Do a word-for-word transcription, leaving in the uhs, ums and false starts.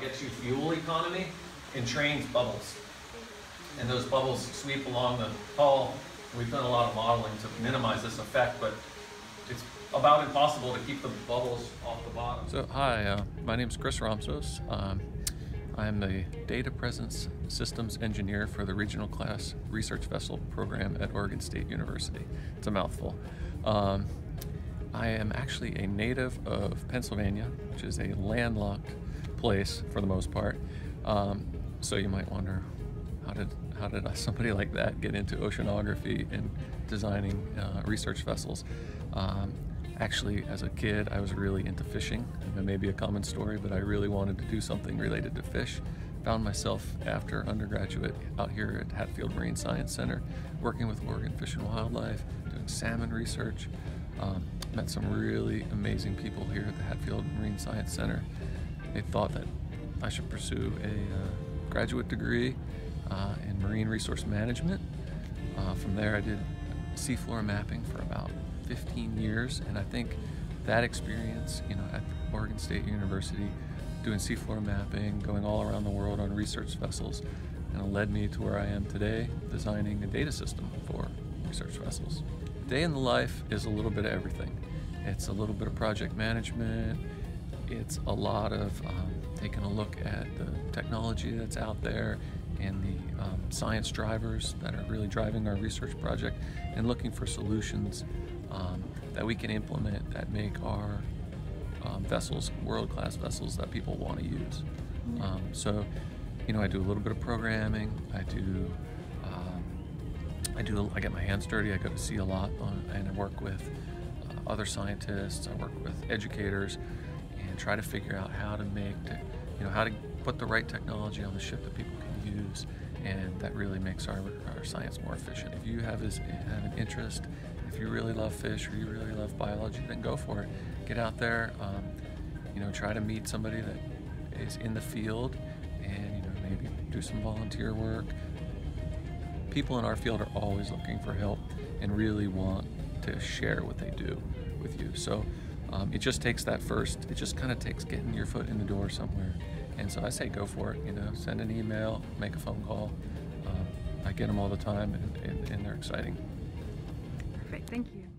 gets you fuel economy and trains bubbles. And those bubbles sweep along the hull. We've done a lot of modeling to minimize this effect, but it's about impossible to keep the bubbles off the bottom. So hi, uh, my name is Chris Ramsos. Um, I'm the Data Presence Systems Engineer for the Regional Class Research Vessel Program at Oregon State University. It's a mouthful. Um, I am actually a native of Pennsylvania, which is a landlocked place for the most part. Um, so you might wonder, how did how did somebody like that get into oceanography and designing uh, research vessels? Um, Actually, as a kid, I was really into fishing. It may be a common story, but I really wanted to do something related to fish. Found myself after undergraduate out here at Hatfield Marine Science Center, working with Oregon Fish and Wildlife, doing salmon research. Um, met some really amazing people here at the Hatfield Marine Science Center. They thought that I should pursue a uh, graduate degree uh, in marine resource management. Uh, from there, I did seafloor mapping for about fifteen years, and I think that experience, you know, at Oregon State University, doing seafloor mapping, going all around the world on research vessels, kind of led me to where I am today, designing a data system for research vessels. Day in the life is a little bit of everything. It's a little bit of project management. It's a lot of um, taking a look at the technology that's out there and the um, science drivers that are really driving our research project, and looking for solutions Um, that we can implement that make our um, vessels world-class vessels that people want to use. Um, so, you know, I do a little bit of programming. I do, um, I do. I get my hands dirty. I go to sea a lot, on, and I work with uh, other scientists. I work with educators, and try to figure out how to make, to, you know, how to put the right technology on the ship that people can use, and that really makes our our science more efficient. If you have, this, have an interest. If you really love fish or you really love biology, then go for it. Get out there, um, you know, try to meet somebody that is in the field, and you know, maybe do some volunteer work. People in our field are always looking for help and really want to share what they do with you. So um, it just takes that first. It just kind of takes getting your foot in the door somewhere. And so I say go for it. You know, send an email, make a phone call. Um, I get them all the time, and, and, and they're exciting. Thank you.